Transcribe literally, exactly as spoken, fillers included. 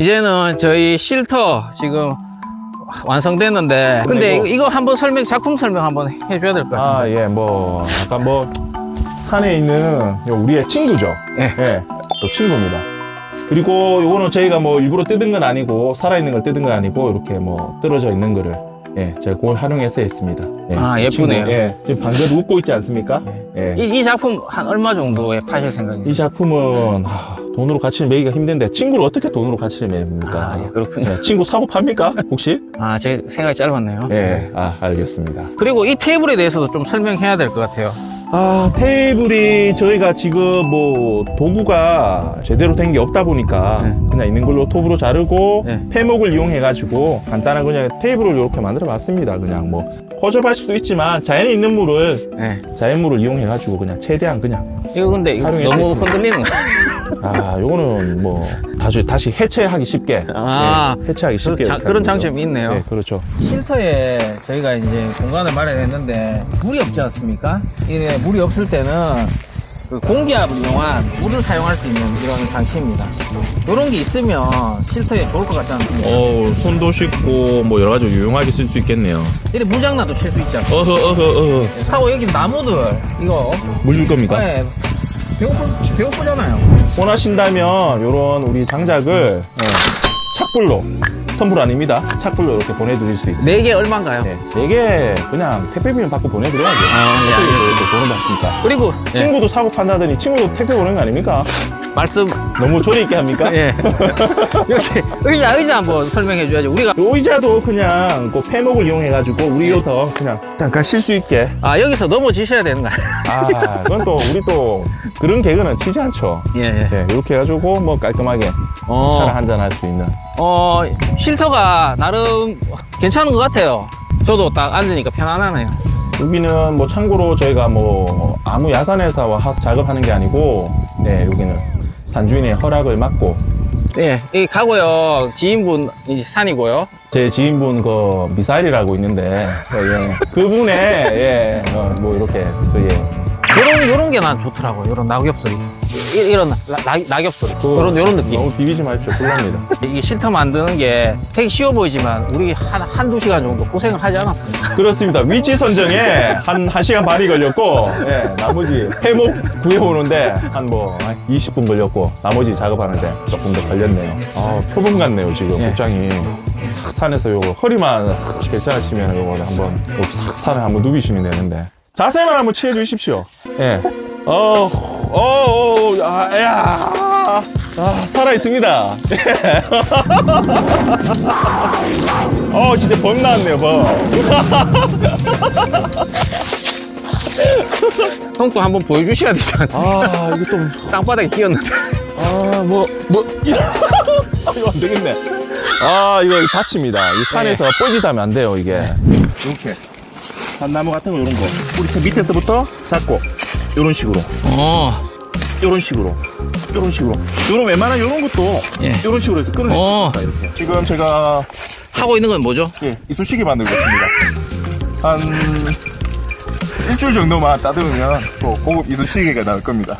이제는 저희 쉴터 지금 완성됐는데, 근데 이거, 이거 한번 설명, 작품 설명 한번 해줘야 될 것 같아요. 아, 예, 뭐 약간 뭐 산에 있는 우리의 친구죠. 예, 예, 또 친구입니다. 그리고 요거는 저희가 뭐 일부러 뜯은 건 아니고, 살아있는 걸 뜯은 건 아니고, 이렇게 뭐 떨어져 있는 거를, 예, 제가 그걸 활용해서 했습니다. 예, 아, 예쁘네요. 친구, 예, 지금 방금 웃고 있지 않습니까? 예. 이, 이 작품 한 얼마 정도에 파실 생각이세요? 이 작품은 하, 돈으로 가치를 매기가 힘든데, 친구를 어떻게 돈으로 가치를 매깁니까? 아, 예, 그렇군요. 예, 친구 사고 팝니까 혹시? 아, 제 생각이 짧았네요. 예, 아, 알겠습니다. 그리고 이 테이블에 대해서도 좀 설명해야 될 것 같아요. 아, 테이블이 저희가 지금 뭐 도구가 제대로 된 게 없다 보니까, 네, 그냥 있는 걸로 톱으로 자르고, 네, 패목을 이용해 가지고 간단한 그냥 테이블을 이렇게 만들어 봤습니다. 그냥 뭐 허접할 수도 있지만 자연에 있는 물을, 네, 자연물을 이용해 가지고 그냥 최대한 그냥 이거 근데 이거 너무 흔들리는 거야. 아, 요거는 뭐 다시 다시 해체하기 쉽게, 아, 네, 해체하기 쉽게 자, 그런 장점이 있네요. 네, 그렇죠. 쉴터에 저희가 이제 공간을 마련했는데 물이 없지 않습니까? 이게 물이 없을 때는 그 공기압을 이용한 물을 사용할 수 있는 이런 장치입니다. 이런 게 있으면 쉴터에 좋을 것 같지 않습니까? 어, 손도 쉽고 뭐 여러 가지 유용하게 쓸 수 있겠네요. 이래 물장난도 칠 수 있잖아. 어허 어허 어허. 하고 여기 나무들 이거 물 줄 겁니까? 네. 배고프, 배고프잖아요. 원하신다면 이런 우리 장작을, 네, 착불로, 선불 아닙니다, 착불로 이렇게 보내드릴 수 있어요. 네 개 얼마인가요? 네, 네 개 그냥 택배비는 받고 보내드려야죠. 아, 네, 알겠습니다. 돈을 받습니까? 그리고 친구도, 네, 사고 판다더니 친구도 택배 보내는 거 아닙니까? 말씀 너무 조리 있게 합니까? 예. 역시 의자 의자 한번 설명해 줘야죠. 우리가 의자도 그냥 그 패목을 이용해 가지고 우리부터, 예, 그냥 잠깐 쉴 수 있게. 아, 여기서 넘어지셔야 되는 거야. 아, 그건 또 우리 또 그런 개그는 치지 않죠. 예, 예. 예, 이렇게 해가지고 뭐 깔끔하게, 어, 차를 한잔 할 수 있는. 어, 쉴터가 나름 괜찮은 것 같아요. 저도 딱 앉으니까 편안하네요. 여기는 뭐 참고로 저희가 뭐 아무 야산회사와 하서 작업하는 게 아니고, 네, 여기는 산주인의 허락을 맡고, 예, 여기 가고요. 지인분 이 산이고요. 제 지인분 그 미사일이라고 있는데, 예, 그분의, 예, 어, 뭐 이렇게 그, 예, 요런 요런 게 난 좋더라고. 요런 낙엽 소리, 이런 나, 낙엽 소리, 요런 요런 느낌. 너무 비비지 마십시오. 곤란합니다. 이게 쉴터 만드는 게 되게 쉬워 보이지만 우리 한 한두 시간 정도 고생을 하지 않았습니까? 그렇습니다. 위치 선정에 한 한 시간 반이 걸렸고, 예, 나머지 해목 구해오는데 한 뭐 이십 분 걸렸고, 나머지 작업하는데 조금 더 걸렸네요. 아, 표범 같네요 지금 복장이. 예. 산에서 요거 허리만 괜찮으시면 요거 한번 싹 산을 한번 누비시면 되는데, 자세만 한번 취해 주십시오. 예. 어, 어, 아, 야, 아, 살아 있습니다. 예. 어, 진짜 범 나왔네요, 범. 똥도 한번 보여주셔야 되지 않습니까? 아, 이거 또 땅바닥에 끼었는데. 아, 뭐, 뭐, 아, 이거 안 되겠네. 아, 이거 다칩니다. 이 산에서 뻘짓하면 안 돼요, 이게. 이렇게 산나무 같은 거 이런 거 우리 그 밑에서부터 잡고. 요런 식으로, 어, 요런 식으로, 요런 식으로, 요런 웬만한 요런 것도, 예, 요런 식으로 해서 끌어내고, 어, 이렇게. 지금 제가 하고 있는 건 뭐죠? 예, 이쑤시개 만들고 있습니다. 한 일주일 정도만 따듬으면 또 고급 이쑤시개가 나올 겁니다.